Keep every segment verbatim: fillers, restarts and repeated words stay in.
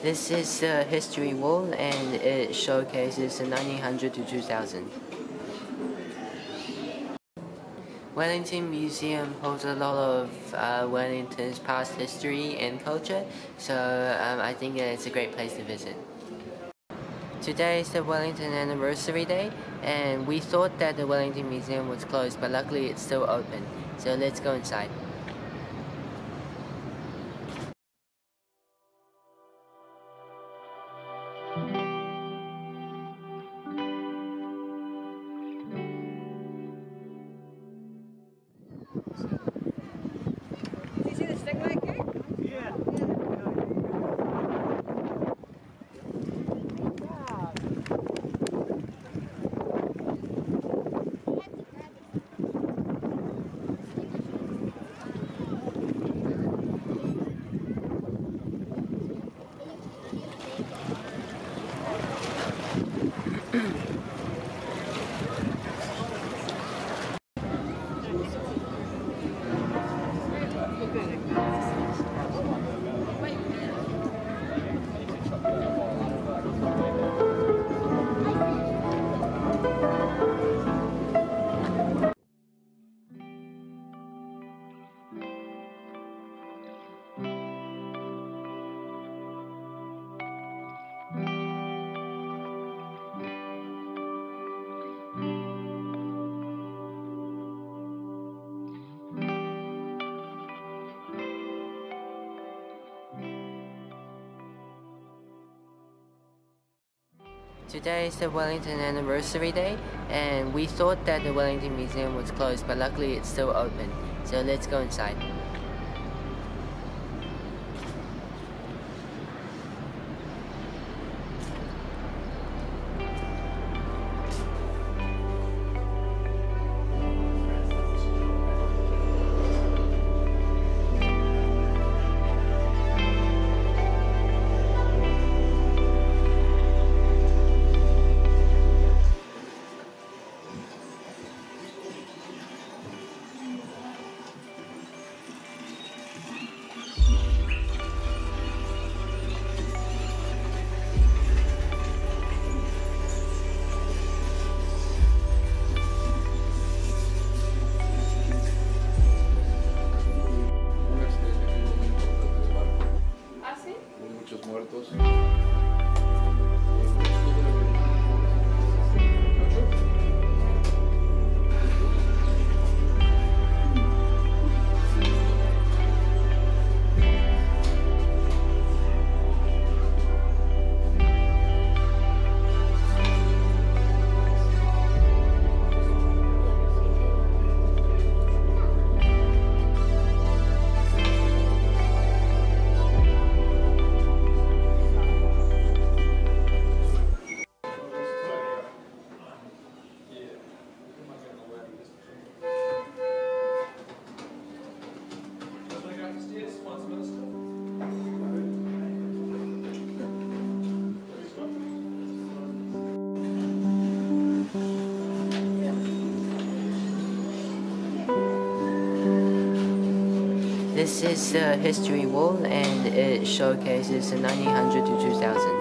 This is the history wall, and it showcases the nineteen hundred to two thousand. Wellington Museum holds a lot of uh, Wellington's past history and culture, so um, I think it's a great place to visit. Today is the Wellington Anniversary Day, and we thought that the Wellington Museum was closed, but luckily it's still open. So let's go inside. Did you see the stick back here? Yeah. Today is the Wellington Anniversary Day, and we thought that the Wellington Museum was closed, but luckily it's still open. So let's go inside. This is the history wall, and it showcases the nineteen hundred to two thousand.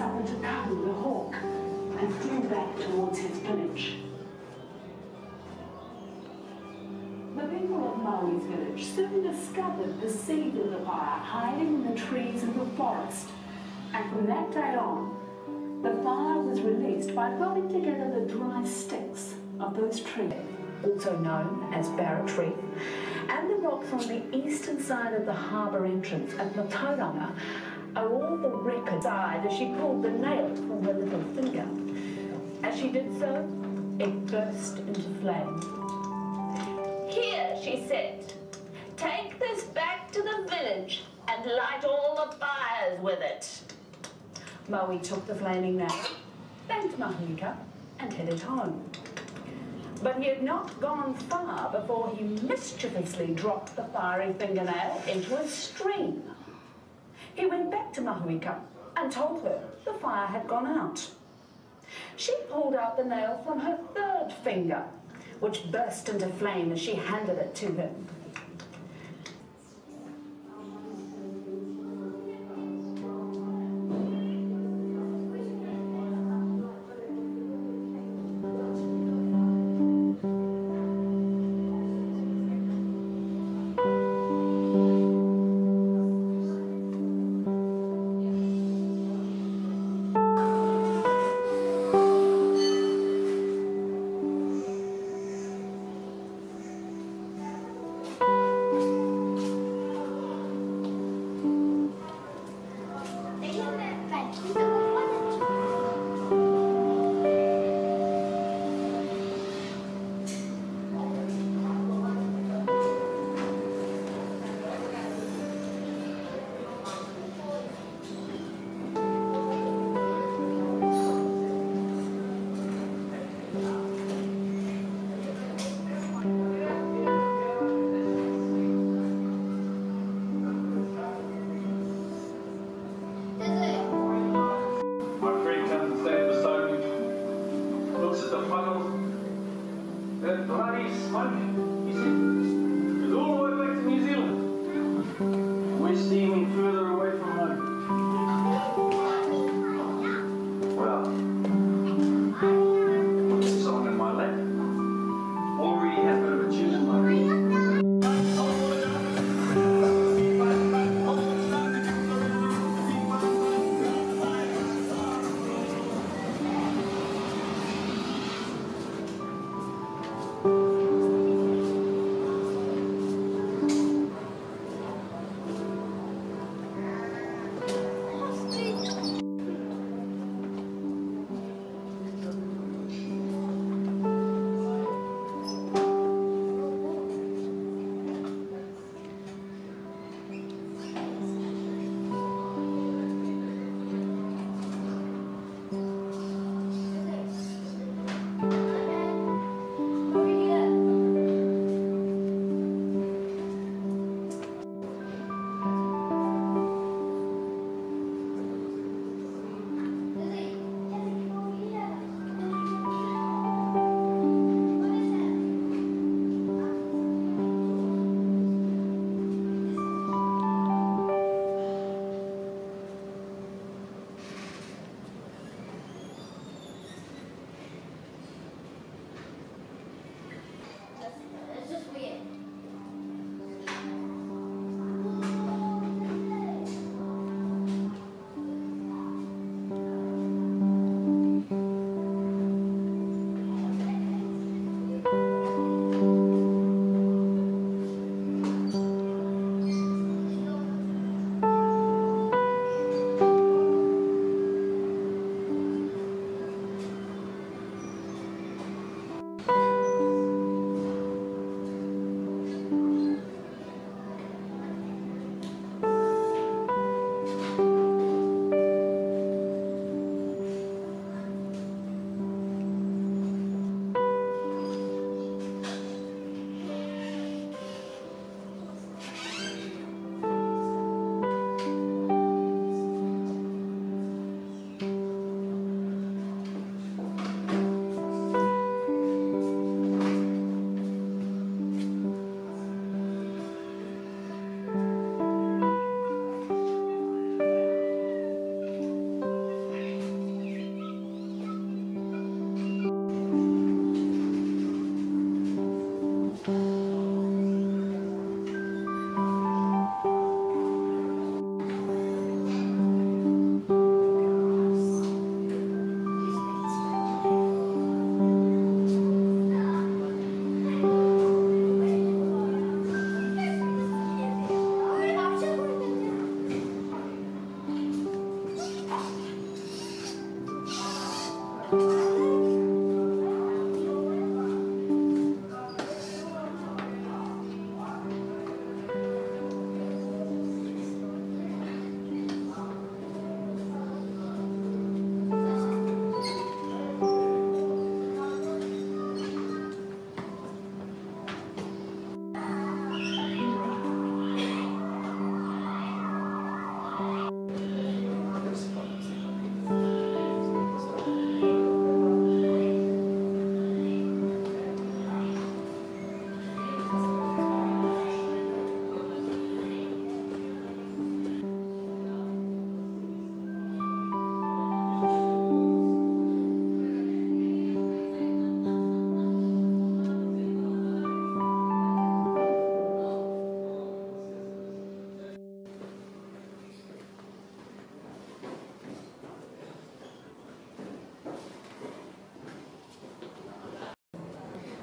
summoned Kahu the hawk and flew back towards his village. The people of Maui's village soon discovered the seed of the fire hiding in the trees of the forest, and from that day on, the fire was released by pulling together the dry sticks of those trees, also known as Barra Tree, and the rocks on the eastern side of the harbour entrance at Matauranga are all the record side as she pulled the nail from her little finger. As she did so, it burst into flame. "Here," she said, "take this back to the village and light all the fires with it." Maui took the flaming nail, thanked Mahuika, and headed home. But he had not gone far before he mischievously dropped the fiery fingernail into a stream. He went back to Mahuika and told her the fire had gone out. She pulled out the nail from her third finger, which burst into flame as she handed it to him.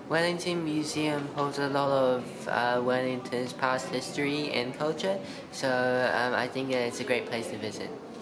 Wellington Museum holds a lot of uh, Wellington's past history and culture, so um, I think it's a great place to visit.